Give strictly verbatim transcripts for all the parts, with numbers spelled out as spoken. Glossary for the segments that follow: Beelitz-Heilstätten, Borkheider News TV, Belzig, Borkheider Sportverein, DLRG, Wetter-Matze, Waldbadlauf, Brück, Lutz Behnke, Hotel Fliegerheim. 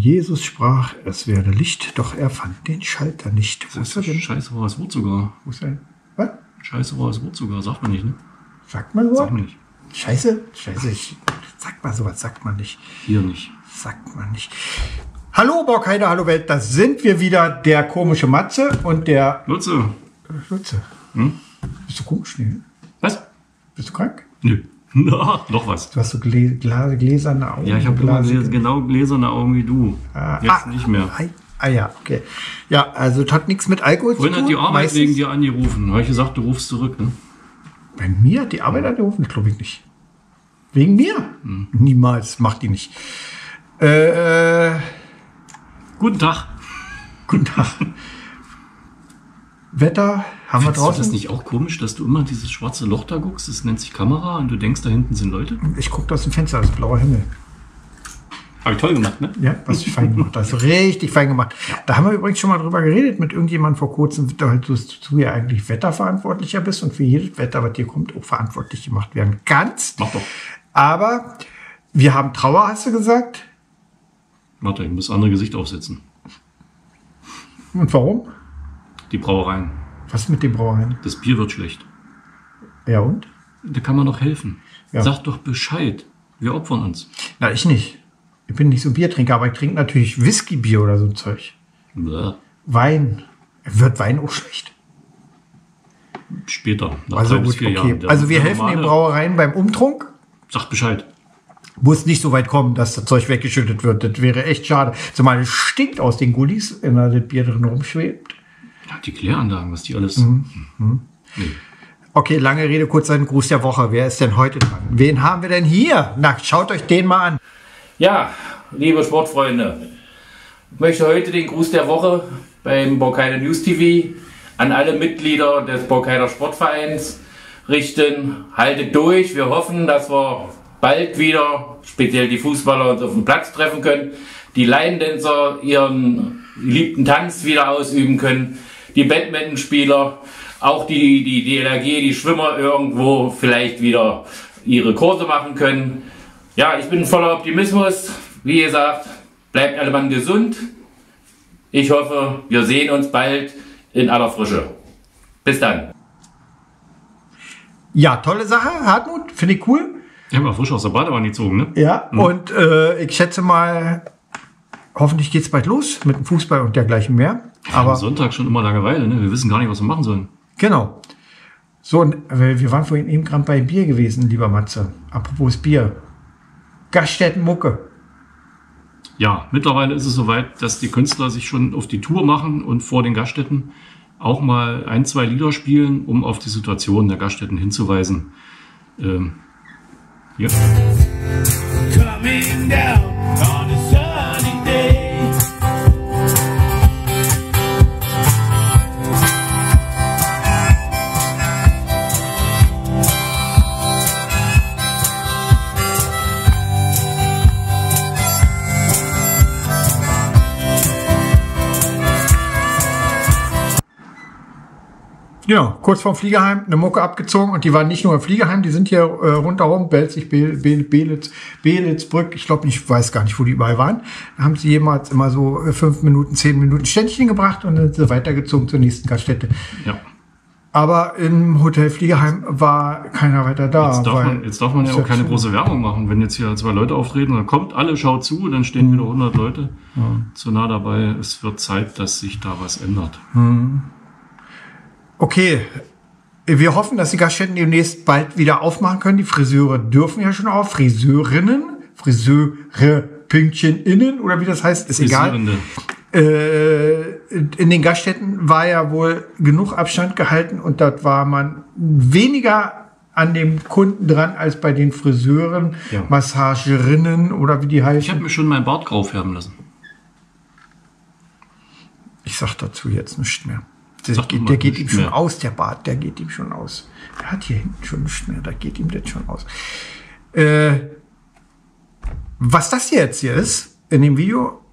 Jesus sprach, es werde Licht, doch er fand den Schalter nicht. Wo das ist, ist er denn? Scheiße war das Wort sogar. Wo ist er? Was? Scheiße war das Wort sogar, sagt man nicht, ne? Sagt man Wort? Sagt man nicht. Scheiße? Scheiße, ich, sagt man sowas, sagt man nicht. Hier nicht. Sagt man nicht. Hallo Borkheider, hallo Welt, da sind wir wieder, der komische Matze und der... Lutze. Lutze. Hm? Bist du komisch, ne? Was? Bist du krank? Nö. Na, noch was. Du hast so glä glä gläserne Augen. Ja, ich habe glä genau gläserne Augen wie du. Ah, Jetzt ah, nicht mehr. Ah, ah ja, okay. Ja, also das hat nichts mit Alkohol Wohin zu tun. Hat die Arbeit meistens wegen dir angerufen. Habe ich gesagt, du rufst zurück, ne? Bei mir hat die Arbeit angerufen? Glaube ich nicht. Wegen mir? Hm. Niemals. Macht die nicht. Äh, Guten Tag. Guten Tag. Wetter haben wir draußen. Ist das nicht auch komisch, dass du immer dieses schwarze Loch da guckst? Das nennt sich Kamera und du denkst, da hinten sind Leute? Ich gucke aus dem Fenster, also blauer Himmel. Habe ich toll gemacht, ne? Ja, hast du fein gemacht. Das ist richtig fein gemacht. Da haben wir übrigens schon mal drüber geredet mit irgendjemandem vor kurzem, dass du ja eigentlich Wetterverantwortlicher bist und für jedes Wetter, was dir kommt, auch verantwortlich gemacht werden kannst. Mach doch. Aber wir haben Trauer, hast du gesagt? Warte, ich muss das andere Gesicht aufsetzen. Und warum? Die Brauereien. Was mit den Brauereien? Das Bier wird schlecht. Ja und? Da kann man doch helfen. Ja. Sag doch Bescheid. Wir opfern uns. Na, ich nicht. Ich bin nicht so Biertrinker, aber ich trinke natürlich Whisky-Bier oder so ein Zeug. Bäh. Wein. Wird Wein auch schlecht? Später. Nach also drei gut, bis vier okay. Jahren. Also wir helfen normale... den Brauereien beim Umtrunk. Sag Bescheid. Muss nicht so weit kommen, dass das Zeug weggeschüttet wird. Das wäre echt schade. Zumal es stinkt aus den Gullis, wenn da das Bier drin rumschwebt. Die Kläranlagen, was die alles... Mhm. Mhm. Nee. Okay, lange Rede, kurzer Gruß der Woche. Wer ist denn heute dran? Wen haben wir denn hier? Na, schaut euch den mal an. Ja, liebe Sportfreunde, ich möchte heute den Gruß der Woche beim Borkheider News T V an alle Mitglieder des Borkheider Sportvereins richten. Haltet durch, wir hoffen, dass wir bald wieder, speziell die Fußballer, uns auf dem Platz treffen können, die Line-Dancer ihren geliebten Tanz wieder ausüben können, die Badmintonspieler, auch die, die, die D L R G, die Schwimmer irgendwo vielleicht wieder ihre Kurse machen können. Ja, ich bin voller Optimismus. Wie gesagt, bleibt alle Mann gesund. Ich hoffe, wir sehen uns bald in aller Frische. Bis dann. Ja, tolle Sache, Hartmut, finde ich cool. Ich habe mal frisch aus der Badewanne gezogen, ne? Ja, hm. und äh, ich schätze mal, hoffentlich geht es bald los mit dem Fußball und dergleichen mehr. Aber am Sonntag schon immer Langeweile, ne? Wir wissen gar nicht, was wir machen sollen. Genau. So, und wir waren vorhin eben gerade bei Bier gewesen, lieber Matze. Apropos Bier. Gaststättenmucke. Ja, mittlerweile ist es soweit, dass die Künstler sich schon auf die Tour machen und vor den Gaststätten auch mal ein, zwei Lieder spielen, um auf die Situation der Gaststätten hinzuweisen. Ähm, hier. Coming down on a sunny day. Ja, kurz vorm Fliegerheim eine Mucke abgezogen und die waren nicht nur im Fliegerheim, die sind hier äh, rundherum, Belzig, Beelitz, Beelitz, Brück, ich glaube, ich weiß gar nicht, wo die überall waren. Da haben sie jemals immer so fünf Minuten, zehn Minuten Ständchen gebracht und dann sind sie weitergezogen zur nächsten Gaststätte. Ja. Aber im Hotel Fliegerheim war keiner weiter da. Jetzt darf, weil man, jetzt darf man ja auch keine große Werbung machen, wenn jetzt hier zwei Leute auftreten, dann kommt alle, schaut zu, dann stehen mhm. wieder hundert Leute ja. zu nah dabei. Es wird Zeit, dass sich da was ändert. Mhm. Okay, wir hoffen, dass die Gaststätten demnächst bald wieder aufmachen können. Die Friseure dürfen ja schon auf. Friseurinnen, Friseure, Pünktchen innen oder wie das heißt, ist egal. Äh, in den Gaststätten war ja wohl genug Abstand gehalten und dort war man weniger an dem Kunden dran als bei den Friseuren, ja. Massagerinnen oder wie die heißen. Ich habe mir schon meinen Bart grau färben lassen. Ich sag dazu jetzt nichts mehr. Der, der, der geht ihm schon aus, der Bart, der geht ihm schon aus. Der hat hier hinten schon nichts mehr, da geht ihm das schon aus. Äh, was das jetzt hier ist, in dem Video,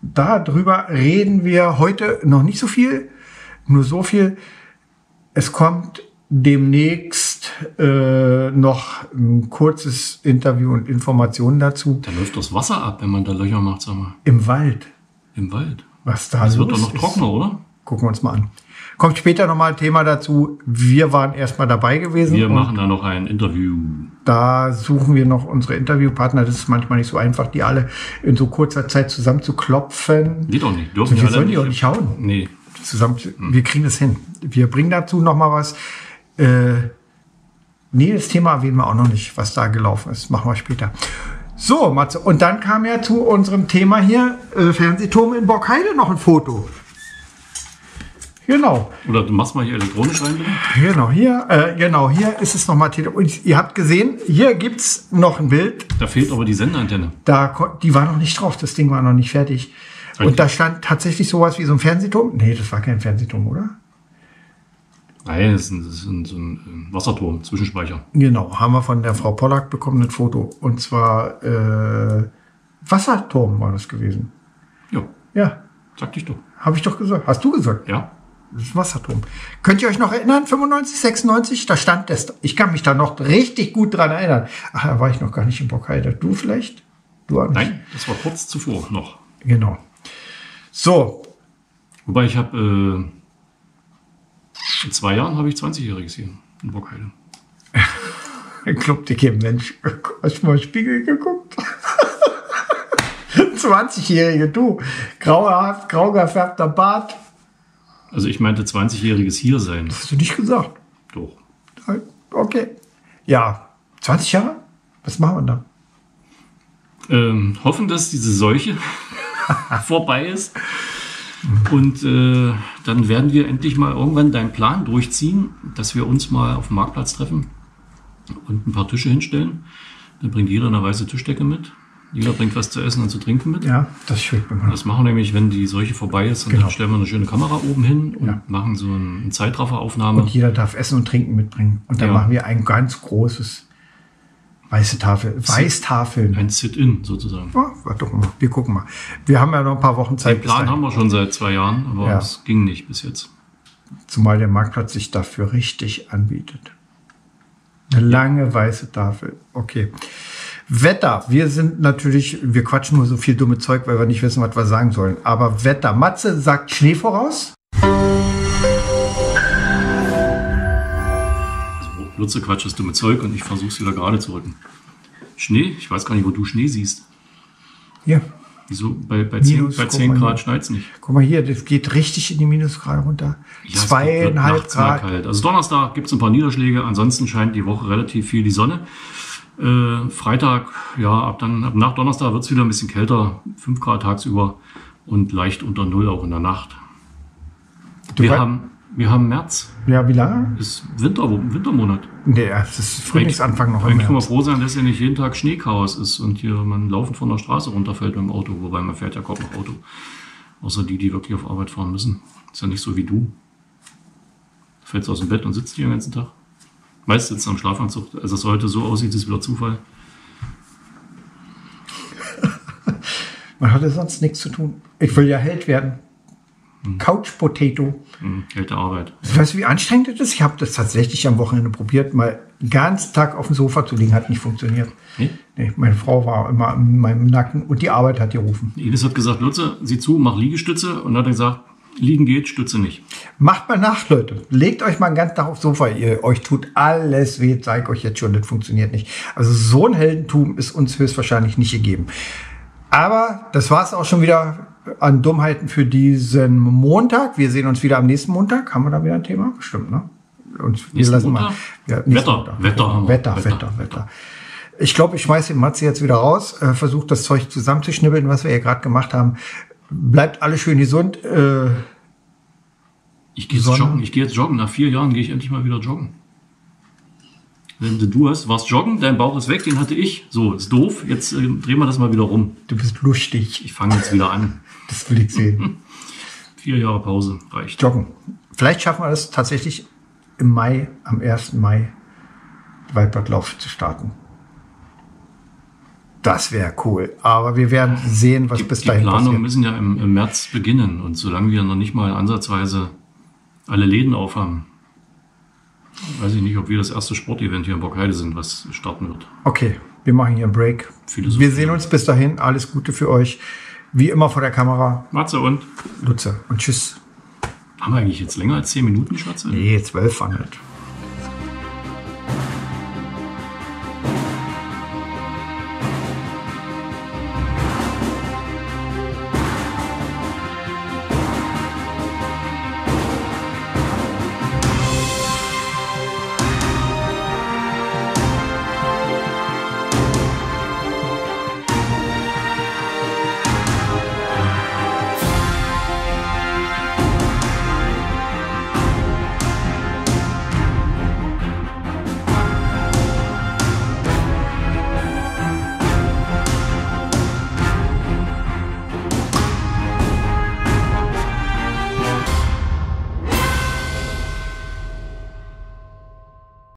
darüber reden wir heute noch nicht so viel, nur so viel. Es kommt demnächst äh, noch ein kurzes Interview und Informationen dazu. Da läuft das Wasser ab, wenn man da Löcher macht, sag mal. Im Wald. Im Wald. Was da los ist. Das wird doch noch trockener, oder? Gucken wir uns mal an. Kommt später nochmal ein Thema dazu. Wir waren erstmal dabei gewesen. Wir machen da noch ein Interview. Da suchen wir noch unsere Interviewpartner. Das ist manchmal nicht so einfach, die alle in so kurzer Zeit zusammenzuklopfen. Geht doch nicht. Dürfen wir sollen die auch nicht schauen. Nee. Zusammen, wir kriegen das hin. Wir bringen dazu nochmal was. Äh, nee, das Thema erwähnen wir auch noch nicht, was da gelaufen ist. Machen wir später. So, Matze. Und dann kam ja zu unserem Thema hier, äh, Fernsehturm in Borkheide, noch ein Foto. Genau. Oder du machst mal hier elektronisch rein, bitte. Genau, hier, äh, genau, hier ist es nochmal. Und ihr habt gesehen, hier gibt es noch ein Bild. Da fehlt aber die Senderantenne. Da, die war noch nicht drauf, das Ding war noch nicht fertig. Okay. Und da stand tatsächlich sowas wie so ein Fernsehturm. Nee, das war kein Fernsehturm, oder? Nein, das ist ein, das ist ein, so ein Wasserturm, Zwischenspeicher. Genau, haben wir von der Frau Pollack bekommen, ein Foto. Und zwar äh, Wasserturm war das gewesen. Ja. Ja. Sag dich doch. Habe ich doch gesagt. Hast du gesagt? Ja. Das ist ein Wasserturm. Könnt ihr euch noch erinnern? fünfundneunzig, sechsundneunzig? Da stand das. Ich kann mich da noch richtig gut dran erinnern. Ach, da war ich noch gar nicht in Borkheider. Du vielleicht? Du auch nicht. Nein, das war kurz zuvor noch. Genau. So. Wobei ich habe, äh, in zwei Jahren habe ich zwanzigjähriges hier in Borkheide. Ein klubdicke Mensch. Hast du mal Spiegel geguckt? zwanzigjährige, du. Grauer, grau gefärbter Bart. Also ich meinte zwanzigjähriges hier sein. Das hast du nicht gesagt. Doch. Okay. Ja, zwanzig Jahre? Was machen wir da? Ähm, hoffen, dass diese Seuche vorbei ist. Und äh, dann werden wir endlich mal irgendwann deinen Plan durchziehen, dass wir uns mal auf dem Marktplatz treffen und ein paar Tische hinstellen. Dann bringt jeder eine weiße Tischdecke mit. Jeder bringt was zu essen und zu trinken mit. Ja, das ist schön. Das machen wir nämlich, wenn die Seuche vorbei ist. Und genau, dann stellen wir eine schöne Kamera oben hin und ja, machen so eine Zeitrafferaufnahme. Und jeder darf Essen und Trinken mitbringen. Und dann ja, machen wir ein ganz großes weiße Tafel. Weißtafeln. Ein Sit-In sozusagen. Ja, warte mal. Wir gucken mal. Wir haben ja noch ein paar Wochen Zeit. Den Plan haben wir schon seit zwei Jahren, aber ja, es ging nicht bis jetzt. Zumal der Marktplatz sich dafür richtig anbietet. Eine lange weiße Tafel. Okay. Wetter. Wir sind natürlich, wir quatschen nur so viel dumme Zeug, weil wir nicht wissen, was wir sagen sollen. Aber Wetter. Matze sagt Schnee voraus. Also, Lutze quatscht das dumme Zeug und ich versuche es wieder gerade zu rücken. Schnee? Ich weiß gar nicht, wo du Schnee siehst. Ja. Wieso? Bei, bei Minus, zehn Grad schneit es nicht. Guck mal hier, das geht richtig in die Minusgrade runter. Ja, zweieinhalb Grad. Kalt. Also Donnerstag gibt es ein paar Niederschläge, ansonsten scheint die Woche relativ viel die Sonne. Äh, Freitag, ja, ab, dann, ab nach Donnerstag wird es wieder ein bisschen kälter, fünf Grad tagsüber und leicht unter Null auch in der Nacht. Du wir, haben, wir haben März. Ja, wie lange? Ist Winter, Wintermonat. Nee, das ist Frühlingsanfang noch. Eigentlich können wir froh sein, dass ja nicht jeden Tag Schneechaos ist und hier man laufend von der Straße runterfällt mit dem Auto, wobei man fährt ja kaum noch Auto. Außer die, die wirklich auf Arbeit fahren müssen. Ist ja nicht so wie du. Du fällst aus dem Bett und sitzt hier den ganzen Tag. Meist sitzen am Schlafanzug. Also es heute so aussieht, ist wieder Zufall. Man hatte sonst nichts zu tun. Ich will ja Held werden. Hm. Couch-Potato. Hm, Held der Arbeit. Weißt du, wie anstrengend das ist? Ich habe das tatsächlich am Wochenende probiert, mal den ganzen Tag auf dem Sofa zu liegen. Hat nicht funktioniert. Hm? Nee, meine Frau war immer in meinem Nacken und die Arbeit hat gerufen. Ines hat gesagt, Lutze, sieh zu, mach Liegestütze. Und dann hat er gesagt, Liegen geht, Stütze nicht. Macht mal nach, Leute. Legt euch mal einen ganzen Tag aufs Sofa. Ihr, euch tut alles weh. Zeig euch jetzt schon, das funktioniert nicht. Also so ein Heldentum ist uns höchstwahrscheinlich nicht gegeben. Aber das war es auch schon wieder an Dummheiten für diesen Montag. Wir sehen uns wieder am nächsten Montag. Haben wir da wieder ein Thema? Bestimmt, ne? Und wir lassen mal. Ja, Wetter, Wetter, Wetter, Wetter, Wetter, Wetter. Ich glaube, ich schmeiße den Matze jetzt wieder raus. Äh, versucht das Zeug zusammenzuschnibbeln, was wir hier gerade gemacht haben. Bleibt alle schön gesund. Äh, ich gehe jetzt joggen. Ich gehe jetzt joggen. Nach vier Jahren gehe ich endlich mal wieder joggen. Wenn du hast, warst joggen, dein Bauch ist weg, den hatte ich. So, ist doof. Jetzt äh, drehen wir das mal wieder rum. Du bist lustig. Ich fange jetzt wieder an. Das will ich sehen. Vier Jahre Pause reicht. Joggen. Vielleicht schaffen wir das tatsächlich im Mai, am ersten Mai, Waldbadlauf zu starten. Das wäre cool. Aber wir werden sehen, was die, bis dahin passiert. Die Planungen müssen ja im, im März beginnen. Und solange wir noch nicht mal ansatzweise alle Läden aufhaben, Weiß ich nicht, ob wir das erste Sportevent hier in Borkheide sind, was starten wird. Okay, wir machen hier einen Break. Philosophie. Wir sehen uns bis dahin. Alles Gute für euch. Wie immer vor der Kamera. Matze und Lutze. Und tschüss. Haben wir eigentlich jetzt länger als zehn Minuten, Schatze? Nee, zwölf waren halt.